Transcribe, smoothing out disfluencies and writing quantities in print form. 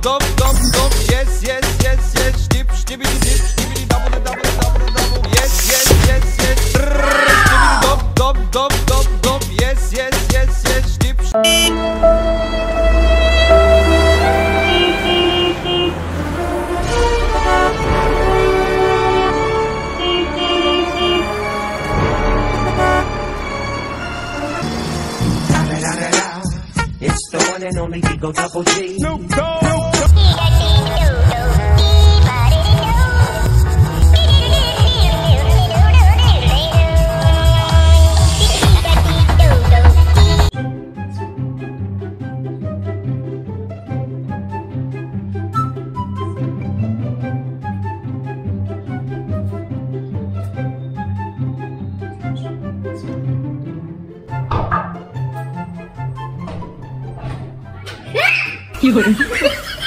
dop, dop, dop. Yes, yes, yes, yes. Dip, stibbity, dip, stibbity, double, double, double, double. Yes, yes, yes, yes. Stibbity, dop, dop, dop, dop, dop. Yes, yes, yes, yes. Dip. It's the one and only Digo Double G. No, no. You